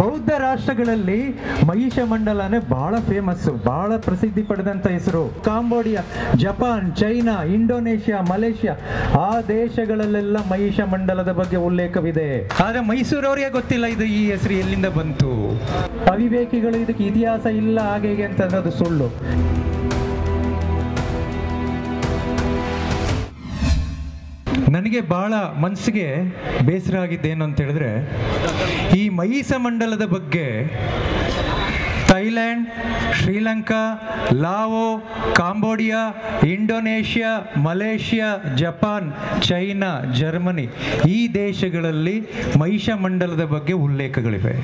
ಬೌದ್ಧ ರಾಷ್ಟ್ರಗಳಲ್ಲಿ ಮಹಿಷ ಮಂಡಲನೇ ಬಹಳ ಫೇಮಸ್, ಬಹಳ ಪ್ರಸಿದ್ಧಿ ಪಡೆದಂತ ಹೆಸರು. Cambodia, Japan, China, Indonesia, Malaysia ಆ ದೇಶಗಳಲ್ಲೆಲ್ಲ ಮಹಿಷ ಮಂಡಲದ ಬಗ್ಗೆ ಉಲ್ಲೇಖವಿದೆ. ಆದ್ರೆ ಮೈಸೂರವರಿಗೆ ಗೊತ್ತಿಲ್ಲ ಇದು ಈ ಹೆಸರು ಎಲ್ಲಿಂದ ಬಂತು. ಅವಿವೇಕಿಗಳು ಇದಕ್ಕೆ ಇತಿಹಾಸ ಇಲ್ಲ ಹಾಗೆ ಹೀಗೆ ಅಂತ ಅನ್ನೋದು ಸುಳ್ಳು. ನನಗೆ ಭಾಳ ಮನಸ್ಸಿಗೆ ಬೇಸರ ಆಗಿದ್ದೇನು ಅಂತ ಹೇಳಿದ್ರೆ, ಈ ಮಹಿಷ ಮಂಡಲದ ಬಗ್ಗೆ Thailand, Sri Lanka, Lao, Cambodia, Indonesia, Malaysia, Japan, China, Germany ಈ ದೇಶಗಳಲ್ಲಿ ಮಹಿಷ ಮಂಡಲದ ಬಗ್ಗೆ ಉಲ್ಲೇಖಗಳಿವೆ.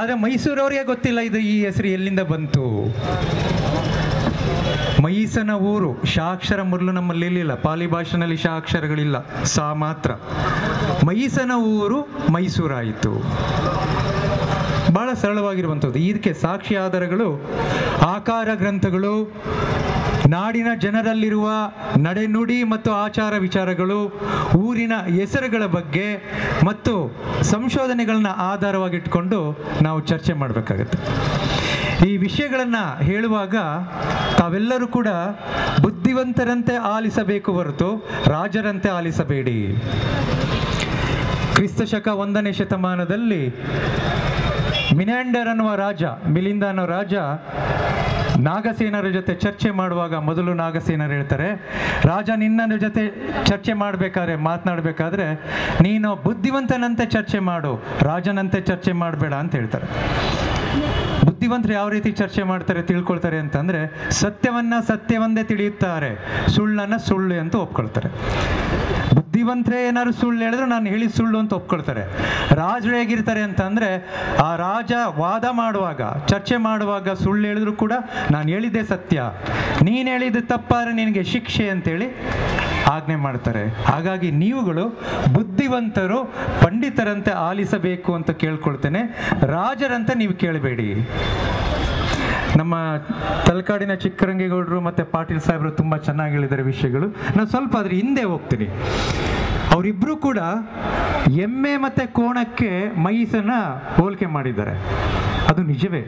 ಆದರೆ ಮೈಸೂರವರಿಗೆ ಗೊತ್ತಿಲ್ಲ ಇದು ಈ ಹೆಸರು ಎಲ್ಲಿಂದ ಬಂತು. ಮಹಿಷನ ಊರು, ಶಾಕ್ಷರ ಮೊದಲು ನಮ್ಮಲ್ಲಿ ಇರಲಿಲ್ಲ, ಪಾಲಿ ಭಾಷೆನಲ್ಲಿ ಶಾಕ್ಷರಗಳಿಲ್ಲ, ಸಾ ಮಾತ್ರ. ಮಹಿಷನ ಊರು ಮೈಸೂರಾಯಿತು. ಭಾಳ ಸರಳವಾಗಿರುವಂಥದ್ದು. ಇದಕ್ಕೆ ಸಾಕ್ಷಿ ಆಧಾರಗಳು ಆಕಾರ ಗ್ರಂಥಗಳು, ನಾಡಿನ ಜನರಲ್ಲಿರುವ ನಡೆನುಡಿ ಮತ್ತು ಆಚಾರ ವಿಚಾರಗಳು, ಊರಿನ ಹೆಸರುಗಳ ಬಗ್ಗೆ ಮತ್ತು ಸಂಶೋಧನೆಗಳನ್ನ ಆಧಾರವಾಗಿಟ್ಕೊಂಡು ನಾವು ಚರ್ಚೆ ಮಾಡಬೇಕಾಗತ್ತೆ. ಈ ವಿಷಯಗಳನ್ನು ಹೇಳುವಾಗ ತಾವೆಲ್ಲರೂ ಕೂಡ ಬುದ್ಧಿವಂತರಂತೆ ಆಲಿಸಬೇಕು ಹೊರತು ರಾಜರಂತೆ ಆಲಿಸಬೇಡಿ. ಕ್ರಿಸ್ತಶಕ 1ನೇ ಶತಮಾನದಲ್ಲಿ ಮಿನಾಂಡರ್ ಅನ್ನುವ ರಾಜ, ಮಿಲಿಂದ ಅನ್ನೋ ರಾಜ ನಾಗಸೇನರ ಜೊತೆ ಚರ್ಚೆ ಮಾಡುವಾಗ ಮೊದಲು ನಾಗಸೇನರು ಹೇಳ್ತಾರೆ, ರಾಜ ನಿನ್ನ ಜೊತೆ ಚರ್ಚೆ ಮಾಡಬೇಕಾದ್ರೆ, ಮಾತನಾಡಬೇಕಾದ್ರೆ ನೀನು ಬುದ್ಧಿವಂತನಂತೆ ಚರ್ಚೆ ಮಾಡು, ರಾಜನಂತೆ ಚರ್ಚೆ ಮಾಡಬೇಡ ಅಂತ ಹೇಳ್ತಾರೆ. ಬುದ್ಧಿವಂತರು ಯಾವ ರೀತಿ ಚರ್ಚೆ ಮಾಡ್ತಾರೆ, ತಿಳ್ಕೊಳ್ತಾರೆ ಅಂತಂದರೆ ಸತ್ಯವನ್ನು ಸತ್ಯವೊಂದೇ ತಿಳಿಯುತ್ತಾರೆ, ಸುಳ್ಳನ್ನು ಸುಳ್ಳು ಅಂತ ಒಪ್ಕೊಳ್ತಾರೆ. ಬುದ್ಧಿವಂತರೇ ಏನಾದ್ರು ಸುಳ್ಳು ಹೇಳಿದ್ರು ನಾನು ಹೇಳಿ ಸುಳ್ಳು ಅಂತ ಒಪ್ಕೊಳ್ತಾರೆ. ರಾಜರು ಹೇಗಿರ್ತಾರೆ ಅಂತಂದರೆ, ಆ ರಾಜ ವಾದ ಮಾಡುವಾಗ, ಚರ್ಚೆ ಮಾಡುವಾಗ ಸುಳ್ಳು ಹೇಳಿದ್ರು ಕೂಡ ನಾನು ಹೇಳಿದ್ದೆ ಸತ್ಯ, ನೀನು ಹೇಳಿದ್ದು ತಪ್ಪಾದ್ರೆ ನಿನಗೆ ಶಿಕ್ಷೆ ಅಂತೇಳಿ ಆಜ್ಞೆ ಮಾಡ್ತಾರೆ. ಹಾಗಾಗಿ ನೀವುಗಳು ಬುದ್ಧಿವಂತರು, ಪಂಡಿತರಂತೆ ಆಲಿಸಬೇಕು ಅಂತ ಕೇಳ್ಕೊಳ್ತೇನೆ, ರಾಜರಂತೆ ನೀವು ಕೇಳಬೇಡಿ. ನಮ್ಮ ತಲಕಾಡಿನ ಚಿಕ್ಕರಂಗೇಗೌಡರು ಮತ್ತು ಪಾಟೀಲ್ ಸಾಹೇಬರು ತುಂಬ ಚೆನ್ನಾಗಿ ಹೇಳಿದ್ದಾರೆ ವಿಷಯಗಳು. ನಾನು ಸ್ವಲ್ಪ ಅದ್ರ ಹಿಂದೆ ಹೋಗ್ತೀನಿ. ಅವರಿಬ್ಬರು ಕೂಡ ಎಮ್ಮೆ ಮತ್ತು ಕೋಣಕ್ಕೆ ಮಹಿಷನ ಹೋಲಿಕೆ ಮಾಡಿದ್ದಾರೆ. ಅದು ನಿಜವೇ.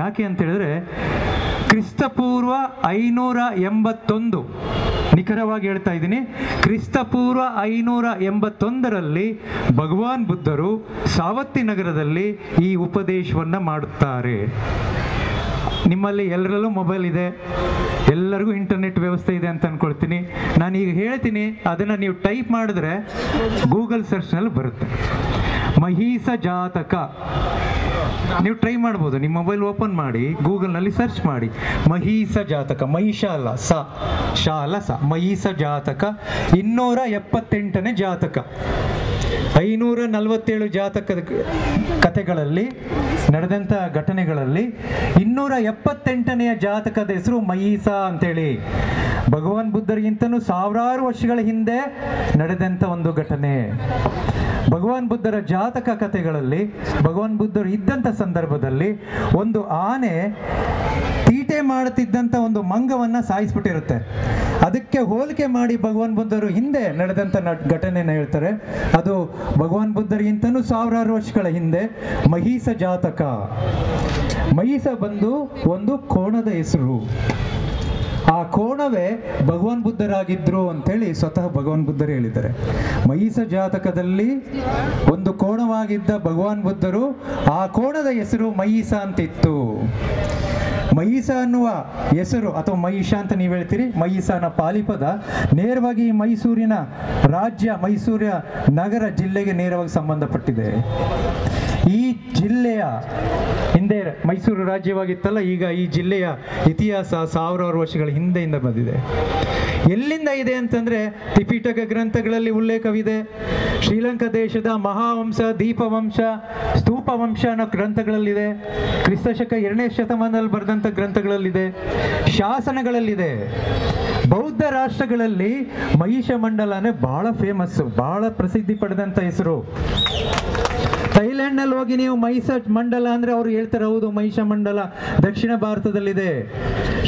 ಯಾಕೆ ಅಂತ ಹೇಳಿದ್ರೆ, ಕ್ರಿಸ್ತಪೂರ್ವ 581, ನಿಖರವಾಗಿ ಹೇಳ್ತಾ ಇದ್ದೀನಿ, ಕ್ರಿಸ್ತಪೂರ್ವ 581ರಲ್ಲಿ ಭಗವಾನ್ ಬುದ್ಧರು ಸಾವತ್ತಿ ನಗರದಲ್ಲಿ ಈ ಉಪದೇಶವನ್ನು ಮಾಡುತ್ತಾರೆ. ನಿಮ್ಮಲ್ಲಿ ಎಲ್ಲರಲ್ಲೂ ಮೊಬೈಲ್ ಇದೆ, ಎಲ್ಲರಿಗೂ ಇಂಟರ್ನೆಟ್ ವ್ಯವಸ್ಥೆ ಇದೆ ಅಂತ ಅಂದ್ಕೊಳ್ತೀನಿ. ನಾನೀಗ ಹೇಳ್ತೀನಿ, ಅದನ್ನು ನೀವು ಟೈಪ್ ಮಾಡಿದ್ರೆ ಗೂಗಲ್ ಸರ್ಚ್ನಲ್ಲಿ ಬರುತ್ತೆ. ಮಹಿಷ ಜಾತಕ ನೀವು ಟ್ರೈ ಮಾಡ್ಬೋದು. ನಿಮ್ಮ ಮೊಬೈಲ್ ಓಪನ್ ಮಾಡಿ ಗೂಗಲ್ನಲ್ಲಿ ಸರ್ಚ್ ಮಾಡಿ ಮಹಿಷ ಜಾತಕ. ಮಹಿಷ ಅಲ್ಲ, ಸ ಶಾ ಅಲ್ಲ, ಸ. ಮಹಿಷ ಜಾತಕ 278ನೇ ಜಾತಕ. 547 ಜಾತಕದ ಕಥೆಗಳಲ್ಲಿ ನಡೆದಂಥ ಘಟನೆಗಳಲ್ಲಿ 278ನೇ ಜಾತಕದ ಹೆಸರು ಮಹಿಷ ಅಂತೇಳಿ ಭಗವಾನ್ ಬುದ್ಧರಿಗಿಂತನೂ ಸಾವಿರಾರು ವರ್ಷಗಳ ಹಿಂದೆ ನಡೆದಂಥ ಒಂದು ಘಟನೆ. ಭಗವಾನ್ ಬುದ್ಧರ ಜಾತಕ ಕಥೆಗಳಲ್ಲಿ ಭಗವಾನ್ ಬುದ್ಧರು ಇದ್ದಂಥ ಸಂದರ್ಭದಲ್ಲಿ ಒಂದು ಆನೆ ತೀಟೆ ಮಾಡುತ್ತಿದ್ದಂಥ ಒಂದು ಮಂಗವನ್ನು ಸಾಯಿಸ್ಬಿಟ್ಟಿರುತ್ತೆ. ಅದಕ್ಕೆ ಹೋಲಿಕೆ ಮಾಡಿ ಭಗವಾನ್ ಬುದ್ಧರು ಹಿಂದೆ ನಡೆದಂಥ ಘಟನೆಯನ್ನು ಹೇಳ್ತಾರೆ. ಅದು ಭಗವಾನ್ ಬುದ್ಧರಿಗಿಂತನೂ ಸಾವಿರಾರು ವರ್ಷಗಳ ಹಿಂದೆ ಮಹಿಷ ಜಾತಕ. ಮಹಿಷ ಬಂದು ಒಂದು ಕೋಣದ ಹೆಸರು. ಆ ಕೋಣವೇ ಭಗವಾನ್ ಬುದ್ಧರಾಗಿದ್ರು ಅಂತೇಳಿ ಸ್ವತಃ ಭಗವಾನ್ ಬುದ್ಧರು ಹೇಳಿದ್ದಾರೆ. ಮಹಿಷ ಜಾತಕದಲ್ಲಿ ಒಂದು ಕೋಣವಾಗಿದ್ದ ಭಗವಾನ್ ಬುದ್ಧರು, ಆ ಕೋಣದ ಹೆಸರು ಮಹಿಷ ಅಂತಿತ್ತು. ಮಹಿಷ ಅನ್ನುವ ಹೆಸರು ಅಥವಾ ಮಹಿಷ ಅಂತ ನೀವು ಹೇಳ್ತೀರಿ, ಮಹಿಷನ ಪಾಲಿಪದ ನೇರವಾಗಿ ಮೈಸೂರಿನ ರಾಜ್ಯ, ಮೈಸೂರಿನ ನಗರ ಜಿಲ್ಲೆಗೆ ನೇರವಾಗಿ ಸಂಬಂಧಪಟ್ಟಿದೆ. ಈ ಜಿಲ್ಲೆಯ ಹಿಂದೆ ಮೈಸೂರು ರಾಜ್ಯವಾಗಿತ್ತಲ್ಲ, ಈಗ ಈ ಜಿಲ್ಲೆಯ ಇತಿಹಾಸ ಸಾವಿರಾರು ವರ್ಷಗಳ ಹಿಂದೆಯಿಂದ ಬಂದಿದೆ. ಎಲ್ಲಿಂದ ಇದೆ ಅಂತಂದರೆ ತ್ರಿಪಿಟಕ ಗ್ರಂಥಗಳಲ್ಲಿ ಉಲ್ಲೇಖವಿದೆ. ಶ್ರೀಲಂಕಾ ದೇಶದ ಮಹಾವಂಶ, ದೀಪವಂಶ, ಸ್ತೂಪವಂಶ ಅನ್ನೋ ಗ್ರಂಥಗಳಲ್ಲಿದೆ. ಕ್ರಿಸ್ತಶಕ 2ನೇ ಶತಮಾನದಲ್ಲಿ ಬರೆದಂಥ ಗ್ರಂಥಗಳಲ್ಲಿದೆ, ಶಾಸನಗಳಲ್ಲಿದೆ. ಬೌದ್ಧ ರಾಷ್ಟ್ರಗಳಲ್ಲಿ ಮಹಿಷ ಮಂಡಲನೇ ಬಹಳ ಫೇಮಸ್ಸು, ಬಹಳ ಪ್ರಸಿದ್ಧಿ ಪಡೆದಂಥ ಹೆಸರು. ಥೈಲ್ಯಾಂಡ್ನಲ್ಲಿ ಹೋಗಿ ನೀವು ಮಹಿಷ ಮಂಡಲ ಅಂದ್ರೆ ಅವರು ಹೇಳ್ತಾರೆ ಹೌದು ಮಹಿಷ ಮಂಡಲ ದಕ್ಷಿಣ ಭಾರತದಲ್ಲಿದೆ.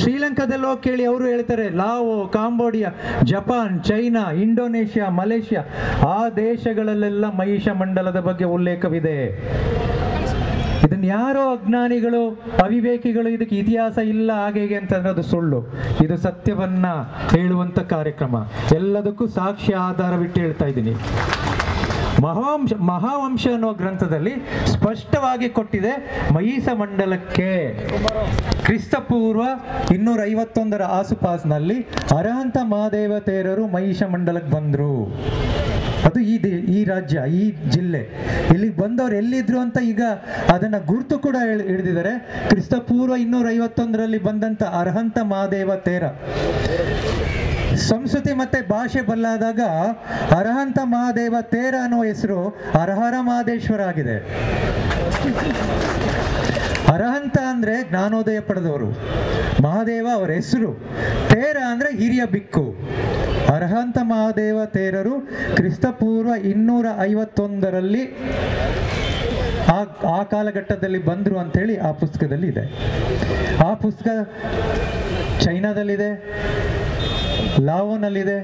ಶ್ರೀಲಂಕಾದಲ್ಲಿ ಹೋಗಿ ಕೇಳಿ ಅವರು ಹೇಳ್ತಾರೆ Lao, Cambodia, Japan, China, Indonesia, Malaysia ಆ ದೇಶಗಳಲ್ಲೆಲ್ಲ ಮಹಿಷ ಮಂಡಲದ ಬಗ್ಗೆ ಉಲ್ಲೇಖವಿದೆ. ಇದನ್ನ ಯಾರೋ ಅಜ್ಞಾನಿಗಳು ಅವಿವೇಕಿಗಳು ಇದಕ್ಕೆ ಇತಿಹಾಸ ಇಲ್ಲ ಹಾಗೆ ಹೀಗೆ ಅಂತಂದ್ರೆ ಅದು ಸುಳ್ಳು. ಇದು ಸತ್ಯವನ್ನ ಹೇಳುವಂತ ಕಾರ್ಯಕ್ರಮ. ಎಲ್ಲದಕ್ಕೂ ಸಾಕ್ಷ್ಯ ಆಧಾರವಿಟ್ಟು ಹೇಳ್ತಾ ಇದ್ದೀನಿ. ಮಹಾವಂಶ ಅನ್ನೋ ಗ್ರಂಥದಲ್ಲಿ ಸ್ಪಷ್ಟವಾಗಿ ಕೊಟ್ಟಿದೆ ಮಹಿಷ ಮಂಡಲಕ್ಕೆ ಕ್ರಿಸ್ತಪೂರ್ವ 251 ಆಸುಪಾಸಿನಲ್ಲಿ ಅರಹಂತ ಮಹಾದೇವ ತೇರರು ಮಹಿಷ ಮಂಡಲಕ್ಕೆ ಬಂದ್ರು. ಅದು ಈ ರಾಜ್ಯ, ಈ ಜಿಲ್ಲೆ, ಇಲ್ಲಿಗೆ ಬಂದವ್ರು ಎಲ್ಲಿದ್ರು ಅಂತ ಈಗ ಅದನ್ನ ಗುರುತು ಕೂಡ ಹಿಡಿದಿದ್ದಾರೆ. ಕ್ರಿಸ್ತಪೂರ್ವ 251 ಬಂದಂತ ಅರಹಂತ ಮಹಾದೇವ ತೇರ ಸಂಸ್ಕೃತಿ ಮತ್ತೆ ಭಾಷೆ ಬಲ್ಲಾದಾಗ ಅರಹಂತ ಮಹಾದೇವ ತೇರ ಅನ್ನೋ ಹೆಸರು ಹರಹರ ಮಹದೇಶ್ವರ ಆಗಿದೆ. ಅರಹಂತ ಅಂದ್ರೆ ಜ್ಞಾನೋದಯ ಪಡೆದವರು, ಮಹಾದೇವ ಅವರ ಹೆಸರು, ತೇರ ಅಂದ್ರೆ ಹಿರಿಯ ಬಿಕ್ಕು. ಅರಹಂತ ಮಹಾದೇವ ತೇರರು ಕ್ರಿಸ್ತಪೂರ್ವ 251 ಆ ಕಾಲಘಟ್ಟದಲ್ಲಿ ಬಂದ್ರು ಅಂತ ಹೇಳಿ ಆ ಪುಸ್ತಕದಲ್ಲಿ ಇದೆ. ಆ ಪುಸ್ತಕ ಚೈನಾದಲ್ಲಿದೆ, ಲಾವೋನಲ್ಲಿದೆ,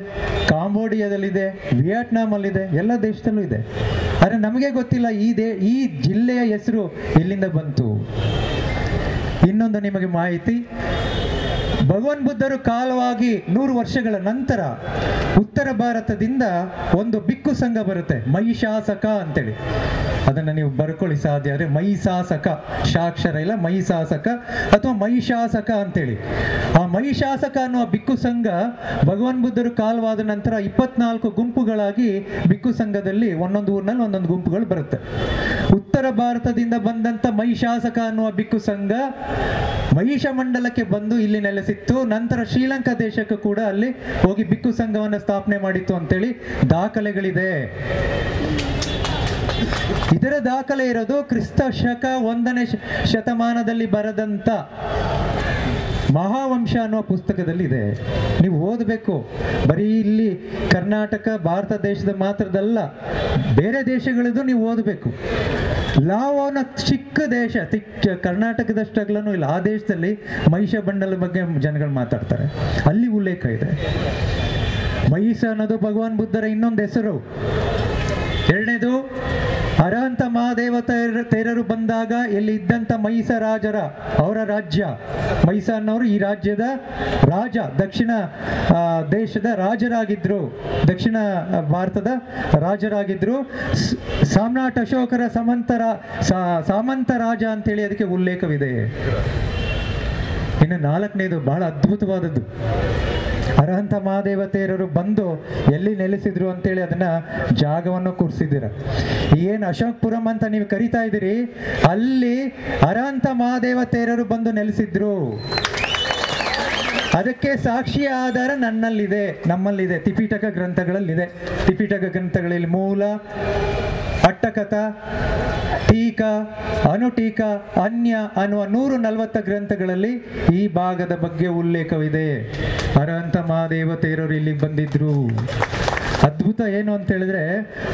ಕಾಂಬೋಡಿಯಾದಲ್ಲಿದೆ, ವಿಯೆಟ್ನಾಂ ಅಲ್ಲಿದೆ, ಎಲ್ಲ ದೇಶದಲ್ಲೂ ಇದೆ. ಆದರೆ ನಮಗೆ ಗೊತ್ತಿಲ್ಲ ಈ ಜಿಲ್ಲೆಯ ಹೆಸರು ಎಲ್ಲಿಂದ ಬಂತು. ಇನ್ನೊಂದು ನಿಮಗೆ ಮಾಹಿತಿ, ಭಗವಾನ್ ಬುದ್ಧರು ಕಾಲವಾಗಿ 100 ವರ್ಷಗಳ ನಂತರ ಉತ್ತರ ಭಾರತದಿಂದ ಒಂದು ಭಿಕ್ಷು ಸಂಘ ಬರುತ್ತೆ, ಮಹಿಷಾಸಕ ಅಂತೇಳಿ. ಅದನ್ನು ನೀವು ಬರ್ಕೊಳ್ಳಿ ಸಾಧ್ಯ ಆದರೆ, ಮಹಿಷಾಸಕ, ಶಾಕ್ಷರ ಇಲ್ಲ, ಮಹಿಷಾಸಕ ಅಥವಾ ಮಹಿಷಾಸಕ ಅಂತೇಳಿ. ಆ ಮಹಿಷಾಸಕ ಅನ್ನುವ ಭಿಕ್ಷು ಸಂಘ ಭಗವಾನ್ ಬುದ್ಧರು ಕಾಲವಾದ ನಂತರ 24 ಗುಂಪುಗಳಾಗಿ ಭಿಕ್ಷು ಸಂಘದಲ್ಲಿ ಒಂದೊಂದು ಊರಿನಲ್ಲಿ ಒಂದೊಂದು ಗುಂಪುಗಳು ಬರುತ್ತೆ. ಉತ್ತರ ಭಾರತದಿಂದ ಬಂದಂಥ ಮಹಿಷಾಸಕ ಅನ್ನುವ ಭಿಕ್ಷು ಸಂಘ ಮಹಿಷ ಮಂಡಲಕ್ಕೆ ಬಂದು ಇಲ್ಲಿ ನೆಲೆಸಿತ್ತು. ನಂತರ ಶ್ರೀಲಂಕಾ ದೇಶಕ್ಕೂ ಕೂಡ ಅಲ್ಲಿ ಹೋಗಿ ಭಿಕ್ಷು ಸಂಘವನ್ನು ಸ್ಥಾಪನೆ ಮಾಡಿತ್ತು ಅಂತೇಳಿ ದಾಖಲೆಗಳಿದೆ. ಇದರ ದಾಖಲೆ ಇರೋದು ಕ್ರಿಸ್ತ ಶಕ 1ನೇ ಶತಮಾನದಲ್ಲಿ ಬರೆದಂತ ಮಹಾವಂಶ ಅನ್ನುವ ಪುಸ್ತಕದಲ್ಲಿ ಇದೆ. ನೀವು ಓದಬೇಕು. ಬರೀ ಇಲ್ಲಿ ಕರ್ನಾಟಕ ಭಾರತ ದೇಶದ ಮಾತ್ರದಲ್ಲ, ಬೇರೆ ದೇಶಗಳದ್ದು ನೀವು ಓದಬೇಕು. ಲಾವೋನ ಚಿಕ್ಕ ದೇಶ, ಕರ್ನಾಟಕದಷ್ಟಾಗ್ಲೂ ಇಲ್ಲ, ಆ ದೇಶದಲ್ಲಿ ಮಹಿಷ ಮಂಡಲ ಬಗ್ಗೆ ಜನಗಳು ಮಾತಾಡ್ತಾರೆ, ಅಲ್ಲಿ ಉಲ್ಲೇಖ ಇದೆ. ಮಹಿಷ ಅನ್ನೋದು ಭಗವಾನ್ ಬುದ್ಧರ ಇನ್ನೊಂದು ಹೆಸರು. ಎರಡನೇದು, ಅರಹಂತ ಮಹಾದೇವ ತೇರರು ಬಂದಾಗ ಇಲ್ಲಿ ಇದ್ದಂಥ ಮಹಿಷ ರಾಜರ ಅವರ ರಾಜ್ಯ, ಮಹಿಷ ಅನ್ನೋರು ಈ ರಾಜ್ಯದ ರಾಜ, ದಕ್ಷಿಣ ದೇಶದ ರಾಜರಾಗಿದ್ರು, ದಕ್ಷಿಣ ಭಾರತದ ರಾಜರಾಗಿದ್ರು. ಸಾಮ್ರಾಟ್ ಅಶೋಕರ ಸಾಮಂತ ರಾಜ ಅಂತೇಳಿ ಅದಕ್ಕೆ ಉಲ್ಲೇಖವಿದೆ. ಇನ್ನು 4ನೇದು ಬಹಳ ಅದ್ಭುತವಾದದ್ದು, ಅರಹಂತ ಮಹಾದೇವ ತೇರರು ಬಂದು ಎಲ್ಲಿ ನೆಲೆಸಿದ್ರು ಅಂತೇಳಿ ಅದನ್ನ ಜಾಗವನ್ನು ಕೂರಿಸಿದ್ದೀರ. ಏನು ಅಶೋಕ್ಪುರಂ ಅಂತ ನೀವು ಕರಿತಾ ಇದ್ದೀರಿ, ಅಲ್ಲಿ ಅರಹಂತ ಮಹಾದೇವ ತೇರರು ಬಂದು ನೆಲೆಸಿದ್ರು. ಅದಕ್ಕೆ ಸಾಕ್ಷಿಯ ಆಧಾರ ನನ್ನಲ್ಲಿದೆ, ನಮ್ಮಲ್ಲಿದೆ, ತ್ರಿಪಿಟಕ ಗ್ರಂಥಗಳಲ್ಲಿದೆ. ತ್ರಿಪಿಟಕ ಗ್ರಂಥಗಳಲ್ಲಿ ಮೂಲ, ಅಟ್ಟಕಥ, ಟೀಕ, ಅನುಟೀಕ, ಅನ್ಯ ಅನ್ನುವ 140 ಗ್ರಂಥಗಳಲ್ಲಿ ಈ ಭಾಗದ ಬಗ್ಗೆ ಉಲ್ಲೇಖವಿದೆ. ಅರಹಂತ ಮಹಾದೇವ ತೇರರು ಇಲ್ಲಿಗೆ ಬಂದಿದ್ರು. ಅದ್ಭುತ ಏನು ಅಂತ ಹೇಳಿದ್ರೆ,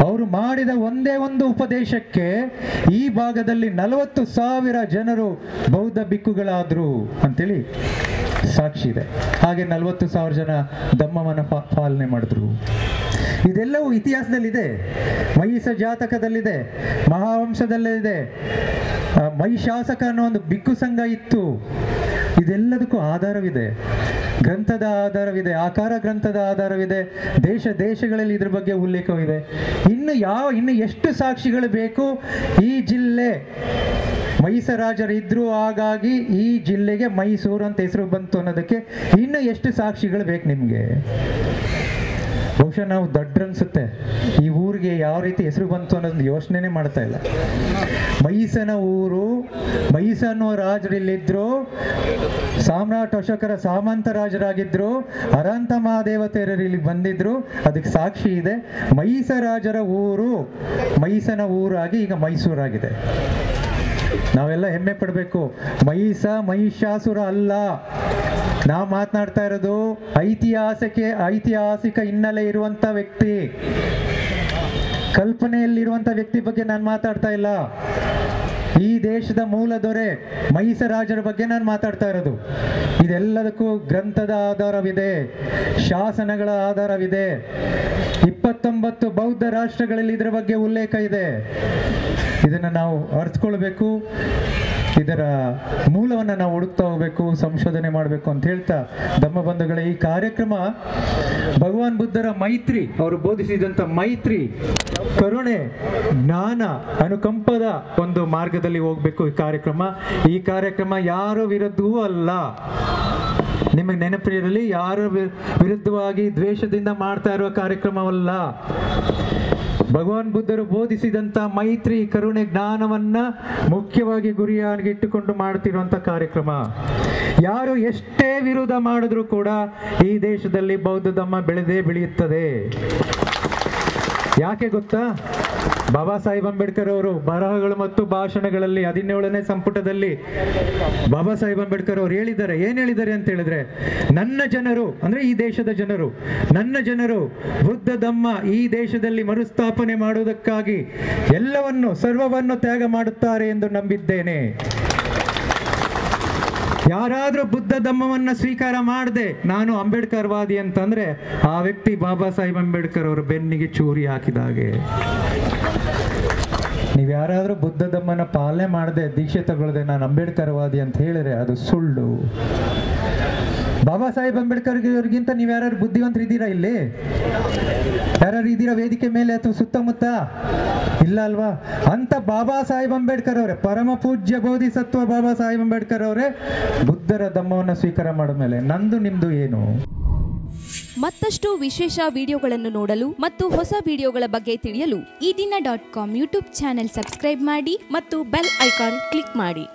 ಅವರು ಮಾಡಿದ ಒಂದೇ ಒಂದು ಉಪದೇಶಕ್ಕೆ ಈ ಭಾಗದಲ್ಲಿ 40,000 ಜನರು ಬೌದ್ಧ ಭಿಕ್ಕುಗಳಾದ್ರು ಅಂತೇಳಿ ಸಾಕ್ಷಿ ಇದೆ. ಹಾಗೆ 40,000 ಜನ ಧಮ್ಮವನ್ನು ಪಾಲನೆ ಮಾಡಿದ್ರು. ಇದೆಲ್ಲವೂ ಇತಿಹಾಸದಲ್ಲಿದೆ, ಮಹಿಷ ಜಾತಕದಲ್ಲಿದೆ, ಮಹಾವಂಶದಲ್ಲಿದೆ. ಮಹಿಷಾಸಕ ಅನ್ನೋ ಒಂದು ಭಿಕ್ಕು ಸಂಘ ಇತ್ತು. ಇದೆಲ್ಲದಕ್ಕೂ ಆಧಾರವಿದೆ, ಗ್ರಂಥದ ಆಧಾರವಿದೆ, ಆಕಾರ ಗ್ರಂಥದ ಆಧಾರವಿದೆ, ದೇಶಗಳಲ್ಲಿ ಇದ್ರ ಬಗ್ಗೆ ಉಲ್ಲೇಖವಿದೆ. ಇನ್ನು ಎಷ್ಟು ಸಾಕ್ಷಿಗಳು ಬೇಕು? ಈ ಜಿಲ್ಲೆ ಮೈಸರಾಜರು ಇದ್ರು, ಹಾಗಾಗಿ ಈ ಜಿಲ್ಲೆಗೆ ಮೈಸೂರು ಅಂತ ಹೆಸರು ಬಂತು ಅನ್ನೋದಕ್ಕೆ ಇನ್ನು ಎಷ್ಟು ಸಾಕ್ಷಿಗಳು ಬೇಕು ನಿಮ್ಗೆ? ಬಹುಶಃ ನಾವು ದಡ್ಡ ಅನ್ಸುತ್ತೆ, ಈ ಊರಿಗೆ ಯಾವ ರೀತಿ ಹೆಸರು ಬಂತು ಅನ್ನೋದೊಂದು ಯೋಚನೆ ಮಾಡ್ತಾ ಇಲ್ಲ. ಮೈಸನ ಊರು, ಮೈಸನ ರಾಜರು ಇಲ್ಲಿದ್ರು, ಸಾಮ್ರಾಟ್ ಅಶೋಕರ ಸಾಮಂತ ರಾಜರಾಗಿದ್ರು, ಅರಹಂತ ಮಹಾದೇವ ತೇರರು ಇಲ್ಲಿ ಬಂದಿದ್ರು, ಅದಕ್ಕೆ ಸಾಕ್ಷಿ ಇದೆ. ಮೈಸ ರಾಜರ ಊರು ಮೈಸನ ಊರಾಗಿ ಈಗ ಮೈಸೂರಾಗಿದೆ. ನಾವೆಲ್ಲ ಹೆಮ್ಮೆ ಪಡಬೇಕು. ಮಹಿಷ ಮಹಿಷಾಸುರ ಅಲ್ಲ, ನಾವು ಮಾತನಾಡ್ತಾ ಇರೋದು ಐತಿಹಾಸಿಕ ಹಿನ್ನೆಲೆ ಇರುವಂಥ ವ್ಯಕ್ತಿ. ಕಲ್ಪನೆಯಲ್ಲಿರುವಂತ ವ್ಯಕ್ತಿ ಬಗ್ಗೆ ನಾನು ಮಾತಾಡ್ತಾ ಇಲ್ಲ. ಈ ದೇಶದ ಮೂಲ ದೊರೆ ಮಹಿಷರಾಜರ ಬಗ್ಗೆ ನಾನು ಮಾತಾಡ್ತಾ ಇರೋದು. ಇದೆಲ್ಲದಕ್ಕೂ ಗ್ರಂಥದ ಆಧಾರವಿದೆ, ಶಾಸನಗಳ ಆಧಾರವಿದೆ. 29 ಬೌದ್ಧ ರಾಷ್ಟ್ರಗಳಲ್ಲಿ ಇದರ ಬಗ್ಗೆ ಉಲ್ಲೇಖ ಇದೆ. ಇದನ್ನು ನಾವು ಅರ್ಥಕೊಳ್ಬೇಕು, ಇದರ ಮೂಲವನ್ನು ನಾವು ಹುಡುಕ್ತಾ ಹೋಗ್ಬೇಕು, ಸಂಶೋಧನೆ ಮಾಡಬೇಕು ಅಂತ ಹೇಳ್ತಾ ಧಮ್ಮ ಬಂಧುಗಳ ಈ ಕಾರ್ಯಕ್ರಮ ಭಗವಾನ್ ಬುದ್ಧರ ಮೈತ್ರಿ, ಅವರು ಬೋಧಿಸಿದಂಥ ಮೈತ್ರಿ, ಕರುಣೆ, ಜ್ಞಾನ, ಅನುಕಂಪದ ಒಂದು ಮಾರ್ಗದಲ್ಲಿ ಹೋಗ್ಬೇಕು ಈ ಕಾರ್ಯಕ್ರಮ. ಈ ಕಾರ್ಯಕ್ರಮ ಯಾರ ವಿರುದ್ಧವೂ ಅಲ್ಲ, ನಿಮಗೆ ನೆನಪಿರಲಿ, ಯಾರ ವಿರುದ್ಧವಾಗಿ ದ್ವೇಷದಿಂದ ಮಾಡ್ತಾ ಇರುವ ಕಾರ್ಯಕ್ರಮವಲ್ಲ. ಭಗವಾನ್ ಬುದ್ಧರು ಬೋಧಿಸಿದಂಥ ಮೈತ್ರಿ, ಕರುಣೆ, ಜ್ಞಾನವನ್ನ ಮುಖ್ಯವಾಗಿ ಗುರಿಯಾಗಿಟ್ಟುಕೊಂಡು ಮಾಡ್ತಿರುವಂಥ ಕಾರ್ಯಕ್ರಮ. ಯಾರು ಎಷ್ಟೇ ವಿರೋಧ ಮಾಡಿದ್ರೂ ಕೂಡ ಈ ದೇಶದಲ್ಲಿ ಬೌದ್ಧ ಧರ್ಮ ಬೆಳೆದೇ ಬೆಳೆಯುತ್ತದೆ. ಯಾಕೆ ಗೊತ್ತಾ? ಬಾಬಾ ಸಾಹೇಬ್ ಅಂಬೇಡ್ಕರ್ ಅವರು ಬರಹಗಳು ಮತ್ತು ಭಾಷಣಗಳಲ್ಲಿ 17ನೇ ಸಂಪುಟದಲ್ಲಿ ಬಾಬಾ ಸಾಹೇಬ್ ಅಂಬೇಡ್ಕರ್ ಅವರು ಹೇಳಿದ್ದಾರೆ. ಏನ್ ಹೇಳಿದ್ದಾರೆ ಅಂತ ಹೇಳಿದ್ರೆ, ನನ್ನ ಜನರು ಅಂದ್ರೆ ಈ ದೇಶದ ಜನರು, ನನ್ನ ಜನರು ಬುದ್ಧ ಧಮ್ಮ ಈ ದೇಶದಲ್ಲಿ ಮರುಸ್ಥಾಪನೆ ಮಾಡುವುದಕ್ಕಾಗಿ ಎಲ್ಲವನ್ನು, ಸರ್ವವನ್ನು ತ್ಯಾಗ ಮಾಡುತ್ತಾರೆ ಎಂದು ನಂಬಿದ್ದೇನೆ. ಯಾರಾದರೂ ಬುದ್ಧ ಧಮ್ಮವನ್ನು ಸ್ವೀಕಾರ ಮಾಡದೆ ನಾನು ಅಂಬೇಡ್ಕರ್ ವಾದಿ ಅಂತಂದ್ರೆ ಆ ವ್ಯಕ್ತಿ ಬಾಬಾ ಸಾಹೇಬ್ ಅಂಬೇಡ್ಕರ್ ಅವರ ಬೆನ್ನಿಗೆ ಚೂರಿ ಹಾಕಿದಾಗೆ. ನೀವು ಯಾರಾದರೂ ಬುದ್ಧ ಧಮ್ಮನ ಪಾಲನೆ ಮಾಡದೆ, ದೀಕ್ಷೆ ತಗೊಳ್ಳದೆ ನಾನು ಅಂಬೇಡ್ಕರ್ ವಾದಿ ಅಂತ ಹೇಳಿದ್ರೆ ಅದು ಸುಳ್ಳು. ಬಾಬಾ ಸಾಹೇಬ್ ಅಂಬೇಡ್ಕರ್ ಅವರಿಗಿಂತ ನೀವು ಯಾರು ಬುದ್ಧಿವಂತರಿದ್ದೀರಾ? ಇಲ್ಲಿ ಯಾರು ಇದ್ದೀರಾ ವೇದಿಕೆ ಮೇಲೆ ಅಥವಾ ಸುತ್ತಮುತ್ತ? ಇಲ್ಲ ಅಲ್ವಾ? ಅಂತ ಬಾಬಾ ಸಾಹೇಬ್ ಅಂಬೇಡ್ಕರ್ ಅವರೇ, ಪರಮ ಪೂಜ್ಯ ಬೋಧಿಸತ್ವ ಬಾಬಾ ಸಾಹೇಬ್ ಅಂಬೇಡ್ಕರ್ ಅವರೇ ಬುದ್ಧರ ಧಮ್ಮವನ್ನು ಸ್ವೀಕಾರ ಮಾಡಿದ ಮೇಲೆ ನಂದು ನಿಮ್ದು ಏನು? ಮತ್ತಷ್ಟು ವಿಶೇಷ ವಿಡಿಯೋಗಳನ್ನು ನೋಡಲು ಮತ್ತು ಹೊಸ ವಿಡಿಯೋಗಳ ಬಗ್ಗೆ ತಿಳಿಯಲು ಈ ದಿನ .com YouTube ಚಾನೆಲ್ ಸಬ್ಸ್ಕ್ರೈಬ್ ಮಾಡಿ ಮತ್ತು ಬೆಲ್ ಐಕಾನ್ ಕ್ಲಿಕ್ ಮಾಡಿ.